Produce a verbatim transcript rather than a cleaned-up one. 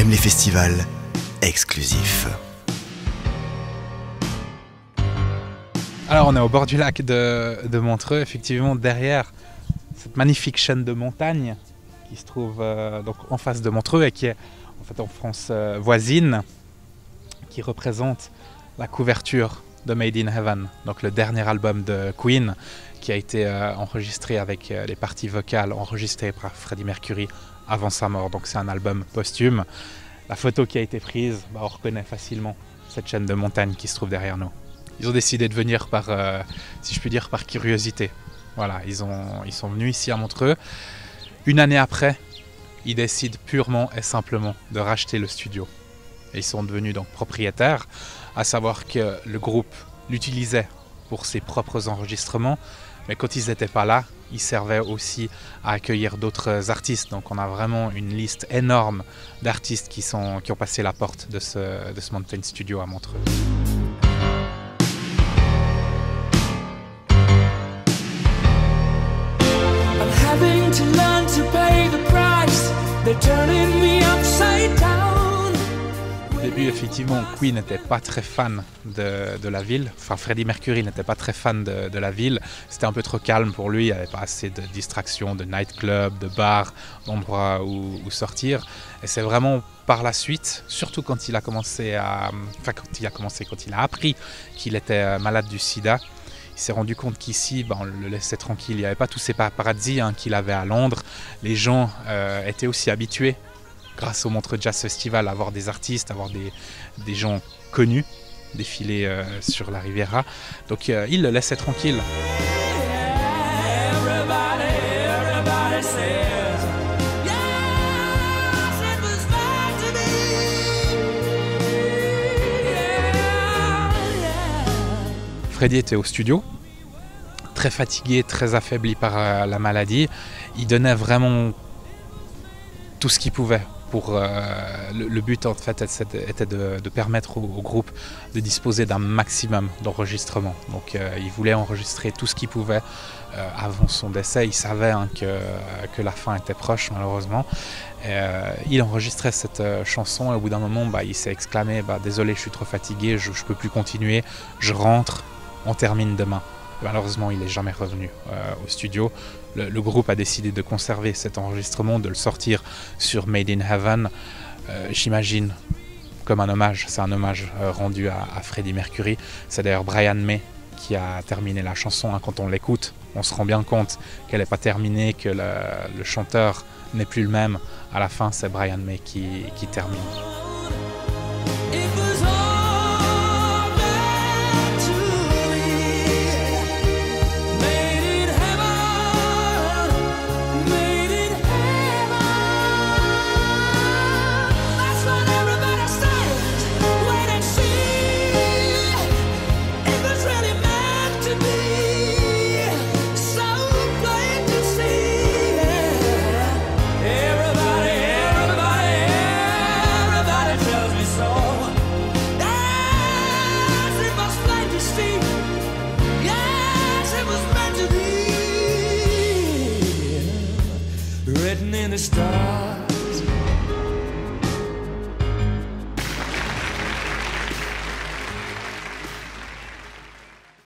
aime les festivals exclusifs. Alors on est au bord du lac de, de Montreux, effectivement derrière cette magnifique chaîne de montagnes qui se trouve euh, donc en face de Montreux et qui est en fait en France euh, voisine, qui représente la couverture de Made in Heaven, donc le dernier album de Queen, qui a été euh, enregistré avec euh, les parties vocales enregistrées par Freddie Mercury avant sa mort, donc c'est un album posthume. La photo qui a été prise, bah, on reconnaît facilement cette chaîne de montagnes qui se trouve derrière nous. Ils ont décidé de venir par, euh, si je puis dire, par curiosité. Voilà, ils, ont, ils sont venus ici à Montreux. Une année après, ils décident purement et simplement de racheter le studio. Et ils sont devenus donc propriétaires, à savoir que le groupe l'utilisait pour ses propres enregistrements, mais quand ils n'étaient pas là, ils servaient aussi à accueillir d'autres artistes. Donc on a vraiment une liste énorme d'artistes qui, qui ont passé la porte de ce, de ce Mountain Studio à Montreux. Au début, effectivement, Queen n'était pas très fan de, de la ville. Enfin, Freddie Mercury n'était pas très fan de, de la ville. C'était un peu trop calme pour lui. Il n'y avait pas assez de distractions, de nightclubs, de bars, d'endroits où, où sortir. Et c'est vraiment par la suite, surtout quand il a commencé à, enfin, quand il a commencé, quand il a appris qu'il était malade du sida, il s'est rendu compte qu'ici, ben, on le laissait tranquille. Il n'y avait pas tous ces paparazzi hein, qu'il avait à Londres. Les gens euh, étaient aussi habitués, grâce au Montreux Jazz Festival, avoir des artistes, avoir des, des gens connus défiler euh, sur la Riviera. Donc euh, il le laissait tranquille. Freddie était au studio, très fatigué, très affaibli par euh, la maladie. Il donnait vraiment tout ce qu'il pouvait. Pour, euh, le, le but en fait était de, de permettre au, au groupe de disposer d'un maximum d'enregistrements. Donc euh, il voulait enregistrer tout ce qu'il pouvait euh, avant son décès. Il savait hein, que, que la fin était proche malheureusement. Et, euh, il enregistrait cette euh, chanson et au bout d'un moment bah, il s'est exclamé bah, « Désolé, je suis trop fatigué, je ne peux plus continuer, je rentre, on termine demain ». Malheureusement, il n'est jamais revenu euh, au studio. Le, le groupe a décidé de conserver cet enregistrement, de le sortir sur Made in Heaven, euh, j'imagine, comme un hommage. C'est un hommage euh, rendu à, à Freddie Mercury. C'est d'ailleurs Brian May qui a terminé la chanson. Hein. Quand on l'écoute, on se rend bien compte qu'elle n'est pas terminée, que le, le chanteur n'est plus le même. À la fin, c'est Brian May qui, qui termine. Written in the stars.